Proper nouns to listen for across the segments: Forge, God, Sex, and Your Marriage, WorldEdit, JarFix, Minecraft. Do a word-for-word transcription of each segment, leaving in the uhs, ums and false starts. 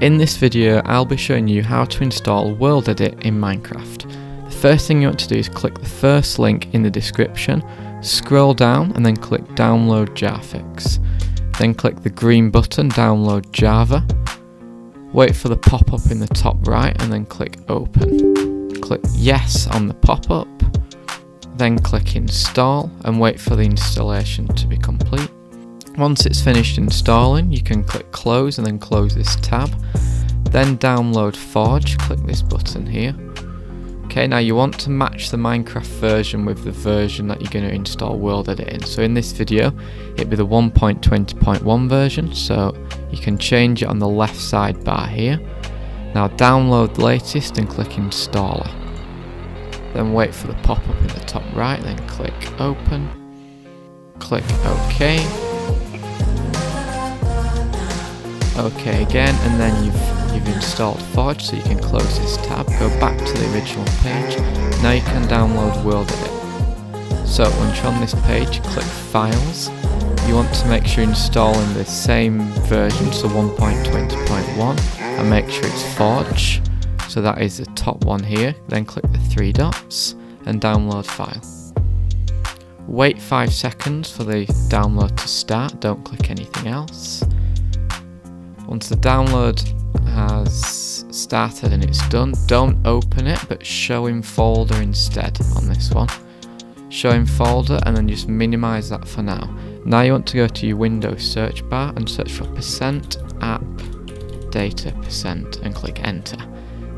In this video, I'll be showing you how to install WorldEdit in Minecraft. The first thing you want to do is click the first link in the description, scroll down and then click Download JarFix. Then click the green button, Download Java. Wait for the pop-up in the top right and then click Open. Click Yes on the pop-up, then click Install and wait for the installation to be complete. Once it's finished installing, you can click close and then close this tab. Then download Forge, click this button here. Okay, now you want to match the Minecraft version with the version that you're going to install WorldEdit in. So in this video, it'd be the one point twenty point one version, so you can change it on the left sidebar here. Now download the latest and click Installer. Then wait for the pop-up in the top right, then click Open, click OK. OK again, and then you've, you've installed Forge, so you can close this tab, go back to the original page. Now you can download WorldEdit. So once you're on this page, click Files. You want to make sure you're installing the same version, so one point twenty point one, and make sure it's Forge. So that is the top one here. Then click the three dots and download file. Wait five seconds for the download to start, don't click anything else. Once the download has started and it's done, don't open it, but show in folder instead on this one. Show in folder and then just minimize that for now. Now you want to go to your Windows search bar and search for percent app data percent and click enter.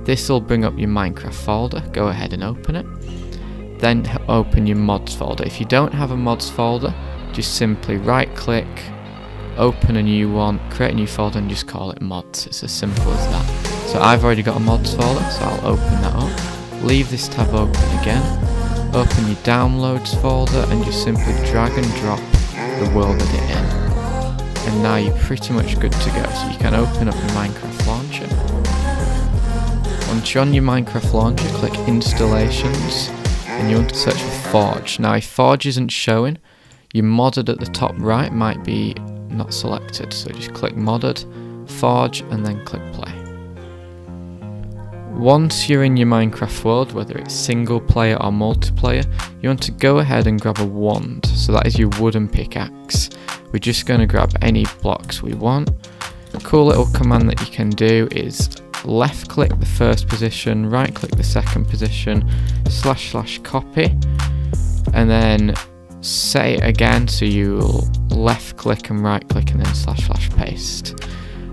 This will bring up your Minecraft folder, go ahead and open it. Then open your mods folder. If you don't have a mods folder, just simply right click, open a new one, create a new folder and just call it mods. It's as simple as that. So I've already got a mods folder, so I'll open that up. Leave this tab open again. Open your downloads folder and just simply drag and drop the WorldEdit in. And now you're pretty much good to go. So you can open up your Minecraft launcher. Once you're on your Minecraft launcher, click installations and you want to search for Forge. Now if Forge isn't showing, your modded at the top right might be not selected, so just click modded, Forge and then click play. Once you're in your Minecraft world, whether it's single player or multiplayer, you want to go ahead and grab a wand, so that is your wooden pickaxe. We're just going to grab any blocks we want. A cool little command that you can do is left click the first position, right click the second position, slash slash copy, and then say it again, so you'll left click and right click and then slash slash paste.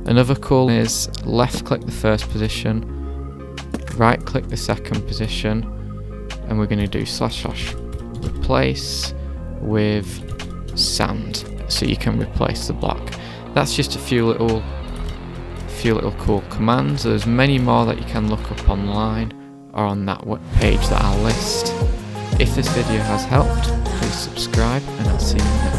Another cool is left click the first position, right click the second position, and we're going to do slash slash replace with sand, so you can replace the block. That's just a few little few little cool commands. There's many more that you can look up online or on that web page that I'll list. If this video has helped, please subscribe and I'll see you next time.